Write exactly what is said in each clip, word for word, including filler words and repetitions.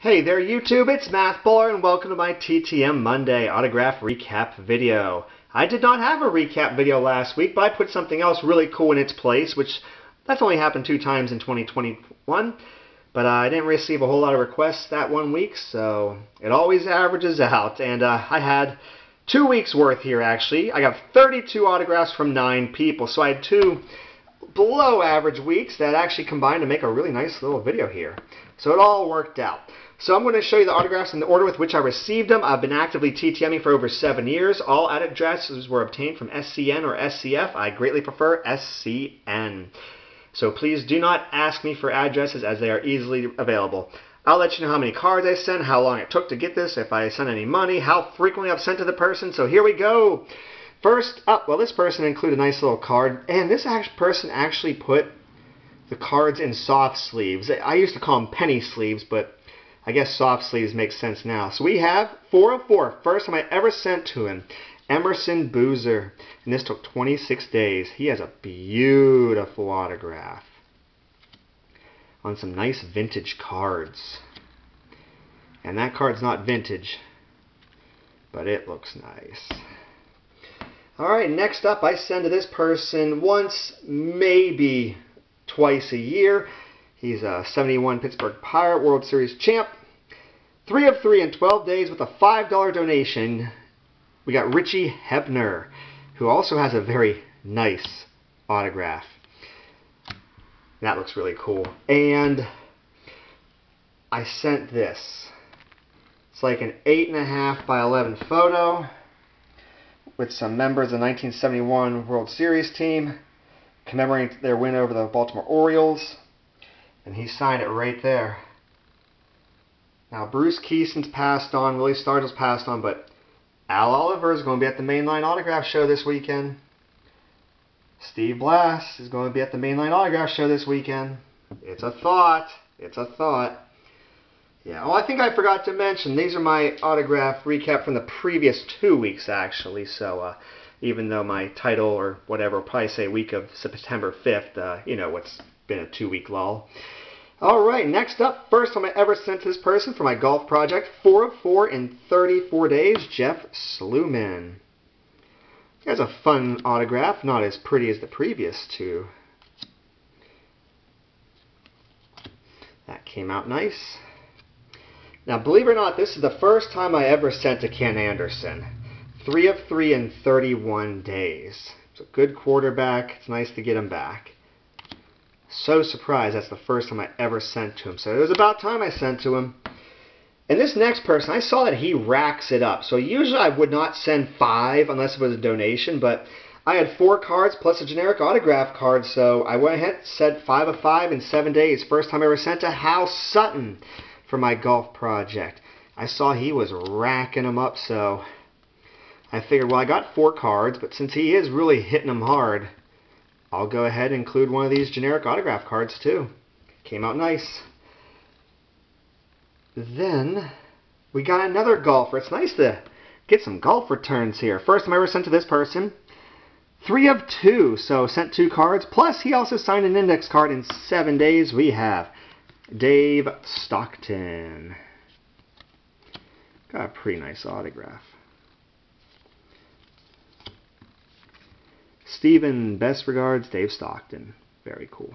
Hey there YouTube, it's MathBowler and welcome to my T T M Monday autograph recap video. I did not have a recap video last week, but I put something else really cool in its place, which that's only happened two times in twenty twenty-one, but uh, I didn't receive a whole lot of requests that one week, so it always averages out. And uh, I had two weeks worth here actually. I got thirty-two autographs from nine people, so I had two below average weeks that actually combined to make a really nice little video here. So it all worked out. So I'm going to show you the autographs in the order with which I received them. I've been actively T T M'ing for over seven years. All addresses were obtained from S C N or S C F. I greatly prefer S C N. So please do not ask me for addresses as they are easily available. I'll let you know how many cards I sent, how long it took to get this, if I sent any money, how frequently I've sent to the person. So here we go. First up, well, this person included a nice little card. And this person actually put the cards in soft sleeves. I used to call them penny sleeves, but I guess soft sleeves makes sense now. So we have four oh four, first time I ever sent to him, Emerson Boozer. And this took twenty-six days. He has a beautiful autograph on some nice vintage cards. And that card's not vintage, but it looks nice. All right, next up I send to this person once, maybe twice a year. He's a seventy-one Pittsburgh Pirate World Series champ. Three of three in twelve days with a five dollar donation. We got Richie Hebner, who also has a very nice autograph. That looks really cool. And I sent this. It's like an eight and a half by eleven photo with some members of the nineteen seventy-one World Series team commemorating their win over the Baltimore Orioles. And he signed it right there. Now, Bruce Keeson's passed on, Willie Stargell's passed on, but Al Oliver is going to be at the Mainline Autograph Show this weekend. Steve Blass is going to be at the Mainline Autograph Show this weekend. It's a thought. It's a thought. Yeah, well, I think I forgot to mention, these are my autograph recap from the previous two weeks, actually. So, uh, even though my title or whatever will probably say week of September fifth, uh, you know, what's been a two-week lull. All right, next up, first time I ever sent to this person for my golf project, four of four in thirty-four days, Jeff Sluman. He has a fun autograph, not as pretty as the previous two. That came out nice. Now, believe it or not, this is the first time I ever sent to Ken Anderson. three of three in thirty-one days. It's a good quarterback. It's nice to get him back. So surprised that's the first time I ever sent to him. So it was about time I sent to him. And this next person, I saw that he racks it up. So usually I would not send five unless it was a donation, but I had four cards plus a generic autograph card, so I went ahead and sent five of five in seven days. First time I ever sent to Hal Sutton for my golf project. I saw he was racking them up, so I figured, well, I got four cards, but since he is really hitting them hard, I'll go ahead and include one of these generic autograph cards, too. Came out nice. Then we got another golfer. It's nice to get some golf returns here. First time I ever sent to this person, three of two, so sent two cards. Plus, he also signed an index card in seven days. We have Dave Stockton. Got a pretty nice autograph. Stephen, best regards, Dave Stockton. Very cool.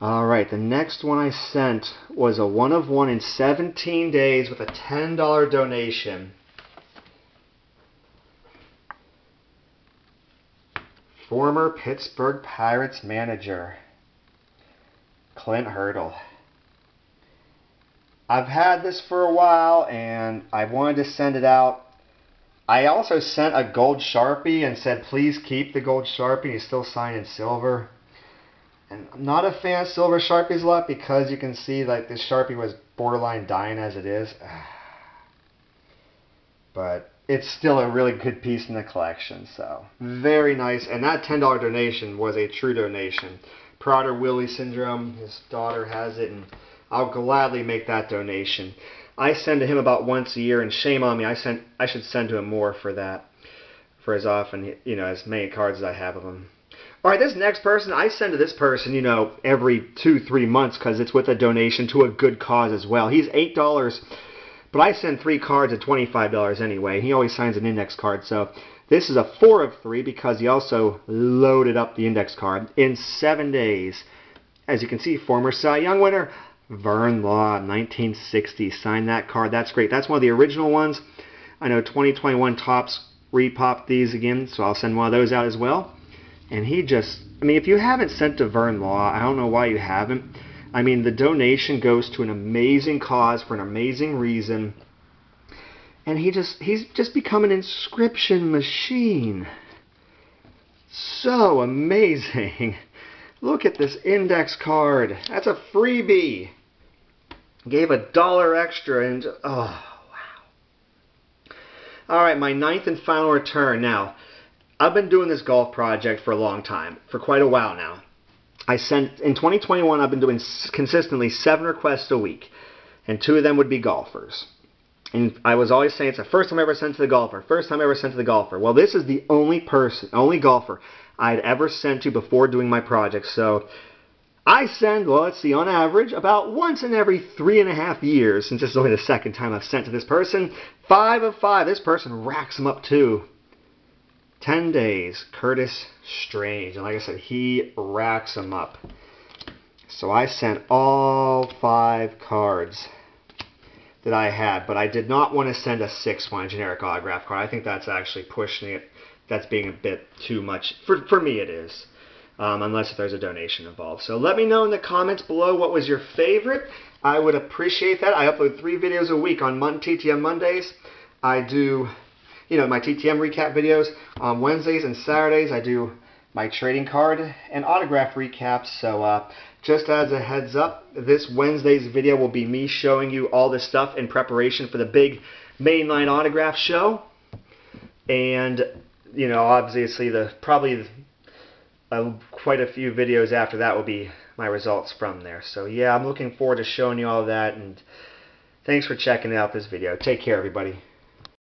All right, the next one I sent was a one of one in seventeen days with a ten dollar donation. Former Pittsburgh Pirates manager, Clint Hurdle. I've had this for a while, and I wanted to send it out. I also sent a gold Sharpie and said, please keep the gold Sharpie. He's still signed in silver. And I'm not a fan of silver Sharpies a lot because you can see like this Sharpie was borderline dying as it is. But it's still a really good piece in the collection. So very nice. And that ten dollar donation was a true donation. Prader-Willi Syndrome, his daughter has it, and I'll gladly make that donation. I send to him about once a year, and shame on me, I sent I should send to him more for that, for as often, you know, as many cards as I have of him. all right, this next person, I send to this person, you know, every two, three months because it's with a donation to a good cause as well. He's eight dollars, but I send three cards at twenty-five dollars anyway. He always signs an index card, so this is a four of three because he also loaded up the index card in seven days. As you can see, former Cy Young winner, Vern Law, nineteen sixty, signed that card. That's great. That's one of the original ones. I know twenty twenty-one Tops repopped these again, so I'll send one of those out as well. And he just, I mean, if you haven't sent to Vern Law, I don't know why you haven't. I mean, the donation goes to an amazing cause for an amazing reason. And he just, he's just become an inscription machine. So amazing. Look at this index card. That's a freebie. Gave a dollar extra and, oh. All right, my ninth and final return. Now, I've been doing this golf project for a long time, for quite a while now. I sent, in twenty twenty-one, I've been doing consistently seven requests a week, and two of them would be golfers. And I was always saying, it's the first time I ever sent to the golfer, first time I ever sent to the golfer. Well, this is the only person, only golfer I'd ever sent to before doing my project. So I send, well, let's see, on average, about once in every three and a half years, since this is only the second time I've sent to this person, five of five. This person racks them up too. Ten days, Curtis Strange. And like I said, he racks them up. So I sent all five cards that I had, but I did not want to send a sixth one, a generic autograph card. I think that's actually pushing it. That's being a bit too much. For, for me, it is. Um, unless there's a donation involved. So let me know in the comments below what was your favorite. I would appreciate that. I upload three videos a week on T T M Mondays. I do, you know, my T T M recap videos on Wednesdays and Saturdays. I do my trading card and autograph recaps. So uh, just as a heads up, this Wednesday's video will be me showing you all this stuff in preparation for the big Mainline Autograph Show. And, you know, obviously the probably... the, Uh, quite a few videos after that will be my results from there. So yeah, I'm looking forward to showing you all that, and thanks for checking out this video. Take care, everybody.